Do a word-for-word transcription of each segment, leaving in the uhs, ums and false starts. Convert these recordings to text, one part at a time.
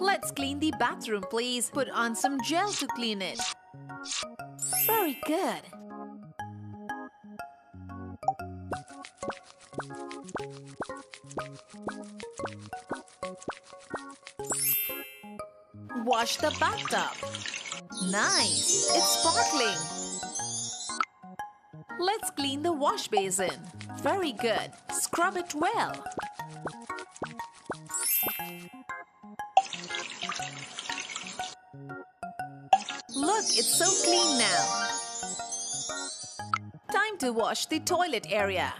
Let's clean the bathroom, please. Put on some gel to clean it. Very good. Wash the bathtub. Nice! It's sparkling. Let's clean the wash basin. Very good. Scrub it well. Look, it's so clean now. Time to wash the toilet area.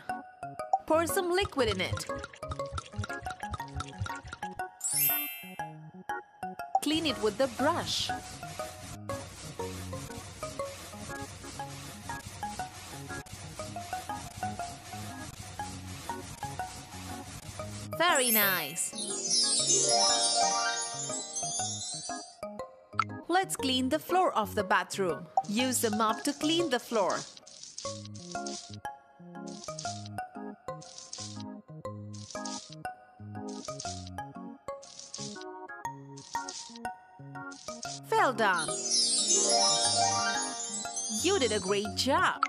Pour some liquid in it. Clean it with the brush. Very nice. Let's clean the floor of the bathroom. Use the mop to clean the floor. Well done. You did a great job.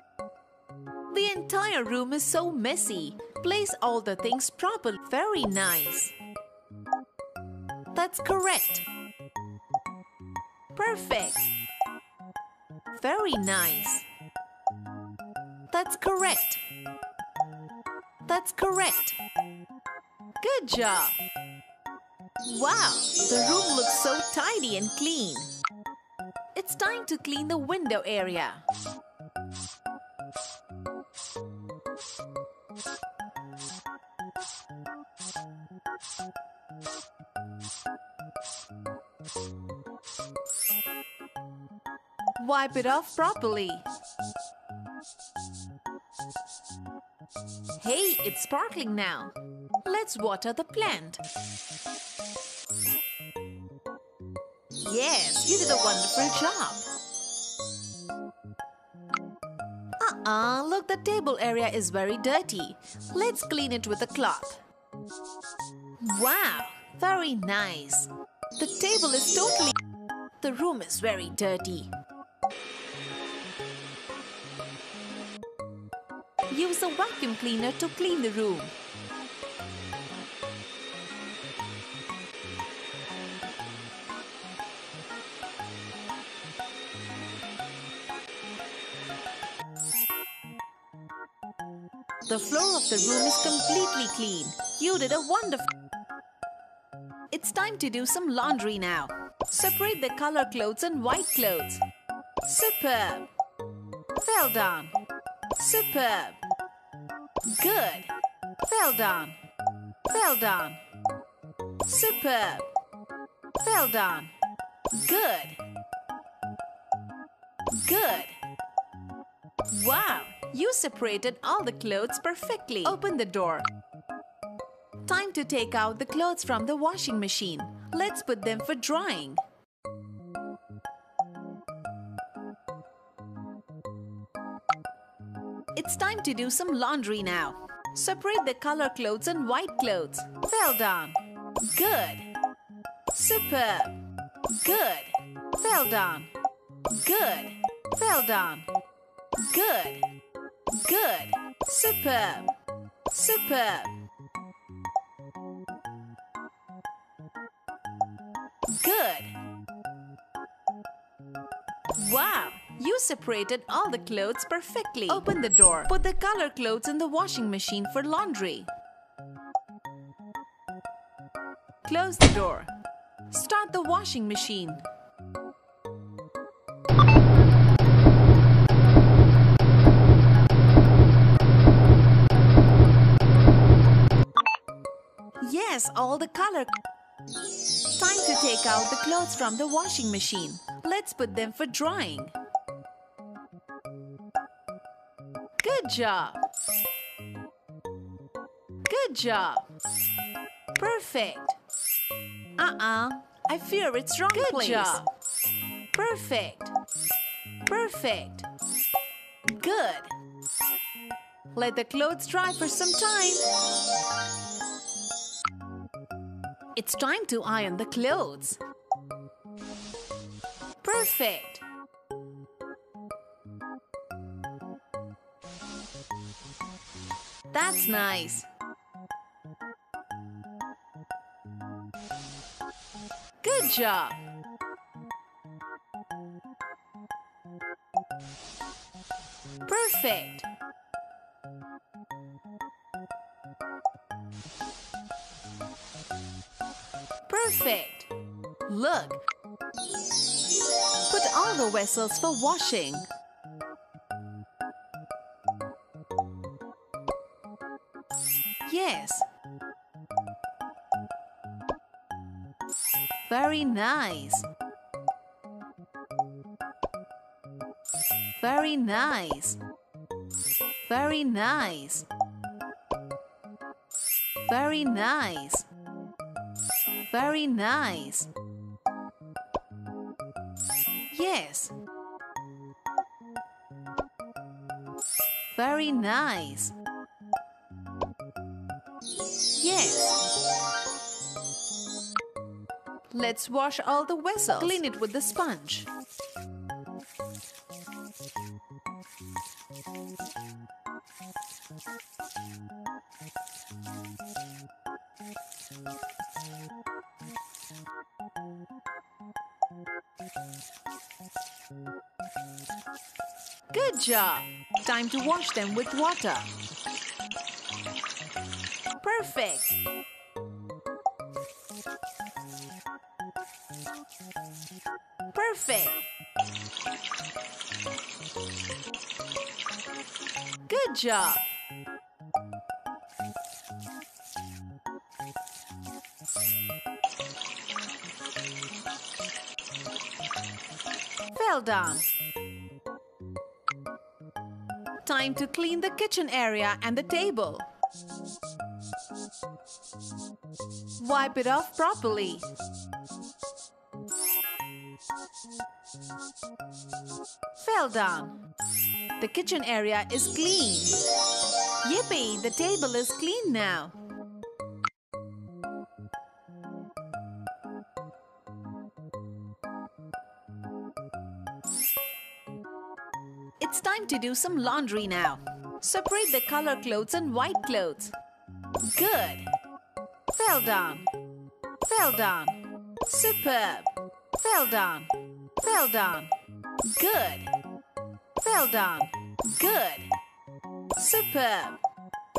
The entire room is so messy. Place all the things properly. Very nice. That's correct. Perfect. Very nice. That's correct. That's correct. Good job. Wow, the room looks so tidy and clean. It's time to clean the window area. Wipe it off properly. Hey, it's sparkling now. Let's water the plant. Yes, you did a wonderful job. Uh-uh, look, the table area is very dirty. Let's clean it with a cloth. Wow, very nice. The table is totally... The room is very dirty. Use a vacuum cleaner to clean the room. The floor of the room is completely clean. You did a wonderful job. It's time to do some laundry now. Separate the color clothes and white clothes. Superb. Well done. Superb. Good. Well done. Well done. Superb. Well done. Good. Good. Wow. You separated all the clothes perfectly. Open the door. Time to take out the clothes from the washing machine. Let's put them for drying. It's time to do some laundry now. Separate the color clothes and white clothes. Well done. Good. Superb. Good. Well done. Good. Well done. Good. Good. Superb. Superb. Good. Wow! You separated all the clothes perfectly. Open the door. Put the color clothes in the washing machine for laundry. Close the door. Start the washing machine. Yes, all the color. Time to take out the clothes from the washing machine. Let's put them for drying. Good job. Good job. Perfect. Uh-uh. I fear it's wrong place. Good job. Perfect. Perfect. Good. Let the clothes dry for some time. It's time to iron the clothes. Perfect! That's nice. Good job! Perfect! Perfect! Look! Put all the vessels for washing. Yes. Very nice. Very nice. Very nice. Very nice. Very nice. Yes. Very nice. Yes. Let's wash all the vessels. Clean it with the sponge. Good job! Time to wash them with water. Perfect! Perfect! Good job! Well done! Time to clean the kitchen area and the table. Wipe it off properly. Well done. The kitchen area is clean. Yippee! The table is clean now. It's time to do some laundry now. Separate the color clothes and white clothes. Good. Well done. Well done. Superb. Well done. Well done. Good. Well done. Good. Superb.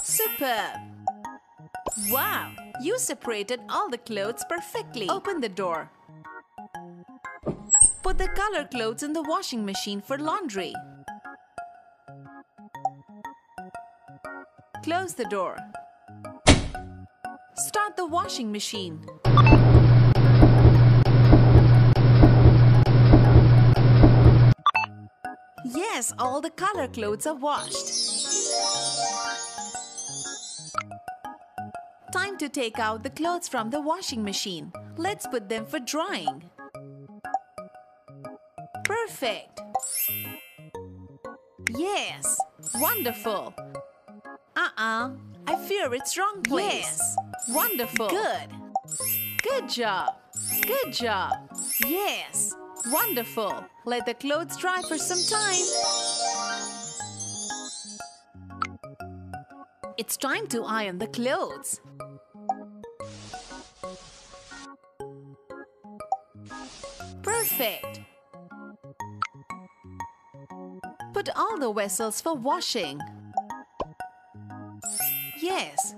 Superb. Wow! You separated all the clothes perfectly. Open the door. Put the color clothes in the washing machine for laundry. Close the door. Start the washing machine. Yes, all the color clothes are washed. Time to take out the clothes from the washing machine. Let's put them for drying. Perfect. Yes, wonderful. Uh-uh. I fear it's wrong place. Yes. Wonderful. Good. Good job. Good job. Yes. Wonderful. Let the clothes dry for some time. It's time to iron the clothes. Perfect. Put all the vessels for washing. Yes.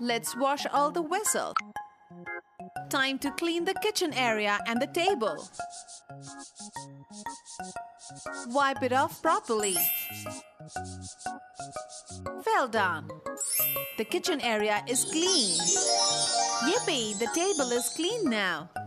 Let's wash all the vessels. Time to clean the kitchen area and the table. Wipe it off properly. Well done. The kitchen area is clean. Yippee! The table is clean now.